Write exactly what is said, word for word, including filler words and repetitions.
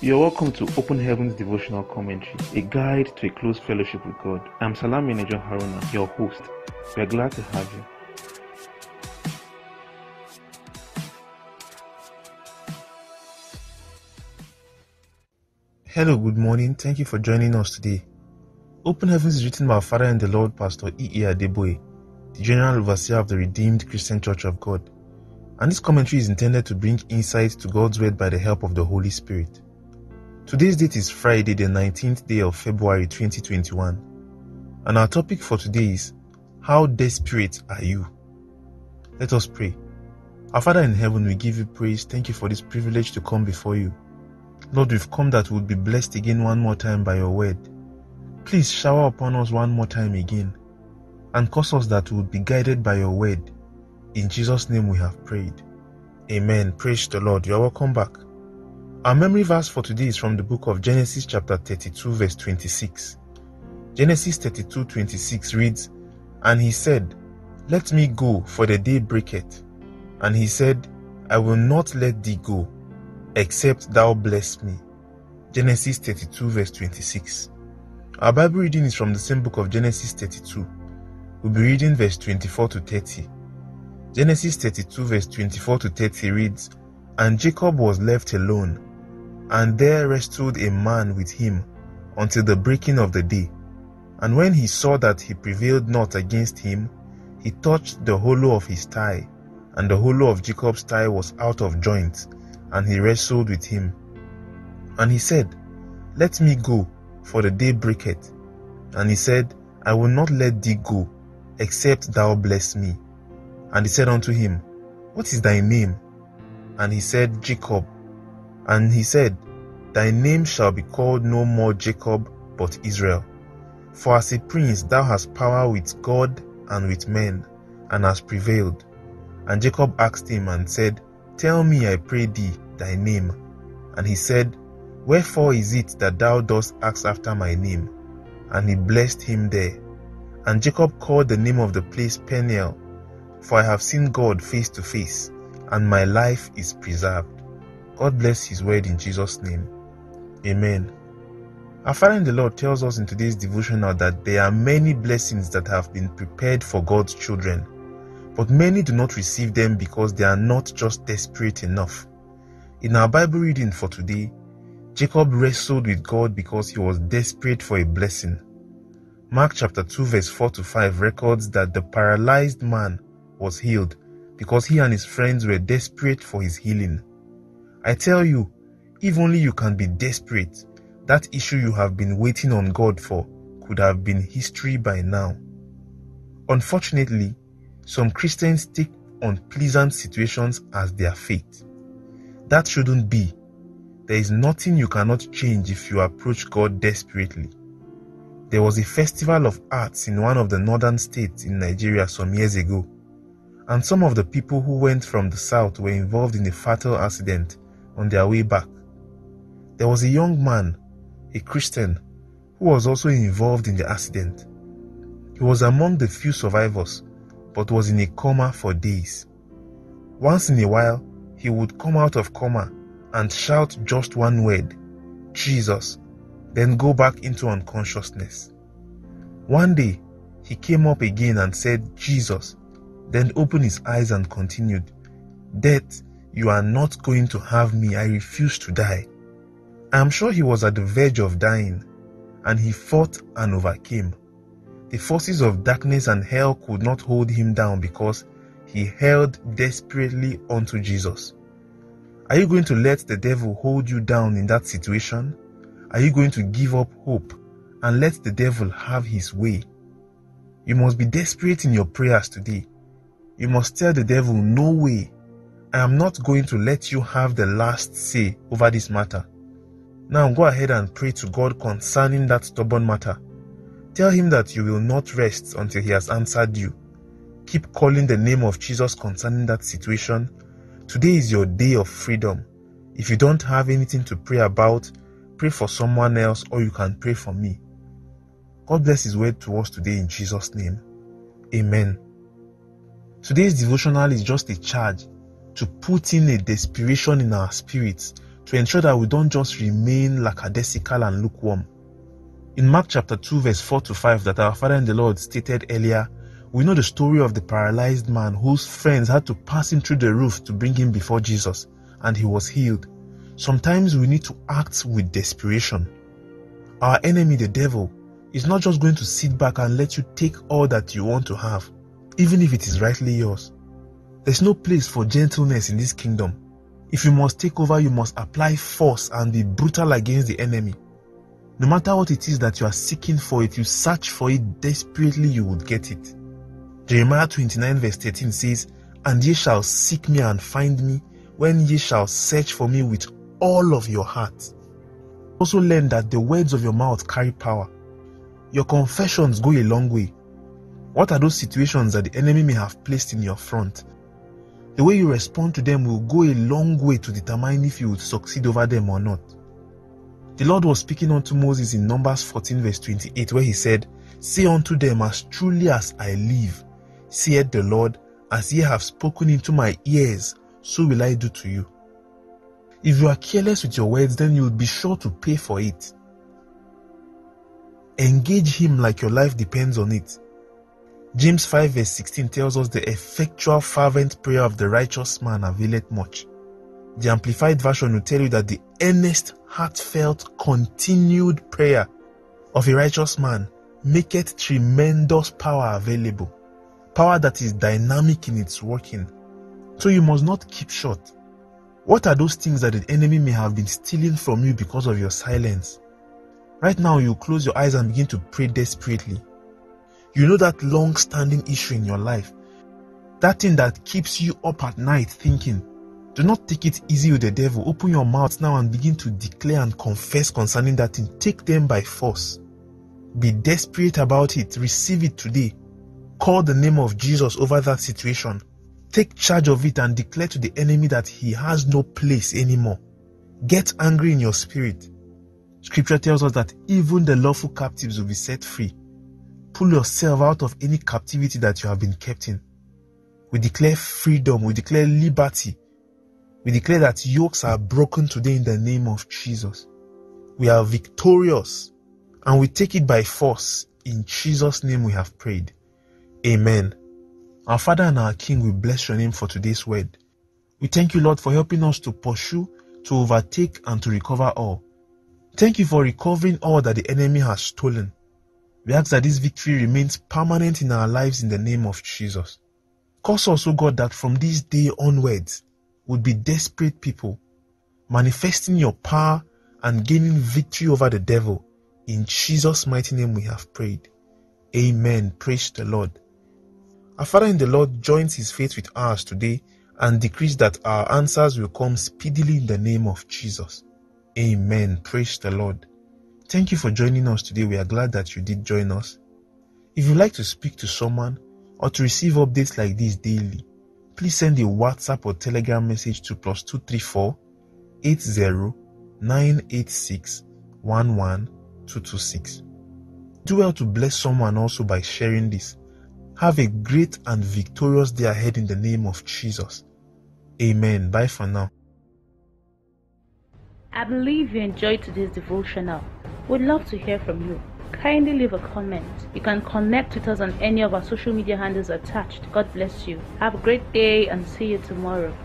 You're welcome to Open Heavens Devotional Commentary, a guide to a close fellowship with God. I'm Salami Eneojo Haruna, your host. We're glad to have you. Hello, good morning. Thank you for joining us today. Open Heavens is written by our Father and the Lord, Pastor E E Adeboye, the General Overseer of the Redeemed Christian Church of God. And this commentary is intended to bring insight to God's Word by the help of the Holy Spirit. Today's date is Friday, the nineteenth day of February twenty twenty-one, and our topic for today is, how desperate are you? Let us pray. Our Father in heaven, we give you praise. Thank you for this privilege to come before you. Lord, we've come that we'll be blessed again one more time by your word. Please shower upon us one more time again, and cause us that we'll be guided by your word. In Jesus' name we have prayed. Amen. Praise the Lord. You are welcome back. Our memory verse for today is from the book of Genesis chapter thirty-two verse twenty-six. Genesis thirty-two twenty-six reads, And he said, Let me go, for the day breaketh. And he said, I will not let thee go, except thou bless me. Genesis thirty-two verse twenty-six. Our Bible reading is from the same book of Genesis thirty-two. We'll be reading verse twenty-four to thirty. Genesis thirty-two verse twenty-four to thirty reads, And Jacob was left alone, and there wrestled a man with him until the breaking of the day. And when he saw that he prevailed not against him, he touched the hollow of his thigh, and the hollow of Jacob's thigh was out of joint, and he wrestled with him. And he said, Let me go, for the day breaketh. And he said, I will not let thee go, except thou bless me. And he said unto him, What is thy name? And he said, Jacob. And he said, Thy name shall be called no more Jacob, but Israel. For as a prince thou hast power with God and with men, and hast prevailed. And Jacob asked him and said, Tell me, I pray thee, thy name. And he said, Wherefore is it that thou dost ask after my name? And he blessed him there. And Jacob called the name of the place Peniel, for I have seen God face to face, and my life is preserved. God bless his word in Jesus' name. Amen. Our Father in the Lord tells us in today's devotional that there are many blessings that have been prepared for God's children, but many do not receive them because they are not just desperate enough. In our Bible reading for today, Jacob wrestled with God because he was desperate for a blessing. Mark chapter two verse four to five records that the paralyzed man was healed because he and his friends were desperate for his healing. I tell you, if only you can be desperate, that issue you have been waiting on God for could have been history by now. Unfortunately, some Christians take unpleasant situations as their fate. That shouldn't be. There is nothing you cannot change if you approach God desperately. There was a festival of arts in one of the northern states in Nigeria some years ago, and some of the people who went from the south were involved in a fatal accident on their way back. There was a young man, a Christian, who was also involved in the accident. He was among the few survivors, but was in a coma for days. Once in a while, he would come out of coma and shout just one word, Jesus, then go back into unconsciousness. One day, he came up again and said, Jesus, then opened his eyes and continued, Death, you are not going to have me. I refuse to die. I am sure he was at the verge of dying, and he fought and overcame. The forces of darkness and hell could not hold him down because he held desperately onto Jesus. Are you going to let the devil hold you down in that situation? Are you going to give up hope and let the devil have his way? You must be desperate in your prayers today. You must tell the devil, no way, I am not going to let you have the last say over this matter. Now go ahead and pray to God concerning that stubborn matter. Tell him that you will not rest until he has answered you. Keep calling the name of Jesus concerning that situation. Today is your day of freedom. If you don't have anything to pray about, pray for someone else, or you can pray for me. God bless his word to us today in Jesus' name. Amen. Today's devotional is just a charge to put in a desperation in our spirits to ensure that we don't just remain lackadaisical and lukewarm. In Mark chapter two verse four to five that our Father in the Lord stated earlier, we know the story of the paralyzed man whose friends had to pass him through the roof to bring him before Jesus, and he was healed. Sometimes we need to act with desperation. Our enemy, the devil, is not just going to sit back and let you take all that you want to have, even if it is rightly yours. There's no place for gentleness in this kingdom. If you must take over, you must apply force and be brutal against the enemy. No matter what it is that you are seeking for, if you search for it desperately, you would get it. Jeremiah twenty-nine verse thirteen says, "And ye shall seek me and find me, when ye shall search for me with all of your heart." Also learn that the words of your mouth carry power. Your confessions go a long way. What are those situations that the enemy may have placed in your front? The way you respond to them will go a long way to determine if you would succeed over them or not. The Lord was speaking unto Moses in Numbers fourteen verse twenty-eight, where he said, "Say unto them, as truly as I live, saith the Lord, as ye have spoken into my ears, so will I do to you." If you are careless with your words, then you will be sure to pay for it. Engage him like your life depends on it. James five verse sixteen tells us, "The effectual fervent prayer of the righteous man availeth much." The Amplified Version will tell you that the earnest, heartfelt, continued prayer of a righteous man maketh tremendous power available, power that is dynamic in its working. So you must not keep short. What are those things that the enemy may have been stealing from you because of your silence? Right now, you close your eyes and begin to pray desperately. You know that long-standing issue in your life, that thing that keeps you up at night thinking. Do not take it easy with the devil. Open your mouth now and begin to declare and confess concerning that thing. Take them by force. Be desperate about it. Receive it today. Call the name of Jesus over that situation. Take charge of it and declare to the enemy that he has no place anymore. Get angry in your spirit. Scripture tells us that even the lawful captives will be set free. Pull yourself out of any captivity that you have been kept in. We declare freedom. We declare liberty. We declare that yokes are broken today in the name of Jesus. We are victorious and we take it by force. In Jesus' name we have prayed. Amen. Our Father and our King, we bless your name for today's word. We thank you, Lord, for helping us to pursue, to overtake, and to recover all. Thank you for recovering all that the enemy has stolen. We ask that this victory remains permanent in our lives in the name of Jesus. Cause us, O God, that from this day onwards, would be desperate people, manifesting your power and gaining victory over the devil. In Jesus' mighty name we have prayed. Amen. Praise the Lord. Our Father in the Lord joins his faith with ours today and decrees that our answers will come speedily in the name of Jesus. Amen. Praise the Lord. Thank you for joining us today. We are glad that you did join us. If you'd like to speak to someone or to receive updates like this daily, please send a WhatsApp or Telegram message to plus two three four, eight zero, nine eight six, one one two two six. Do well to bless someone also by sharing this. Have a great and victorious day ahead in the name of Jesus. Amen. Bye for now. I believe you enjoyed today's devotional. We'd love to hear from you. Kindly leave a comment. You can connect with us on any of our social media handles attached. God bless you. Have a great day and see you tomorrow.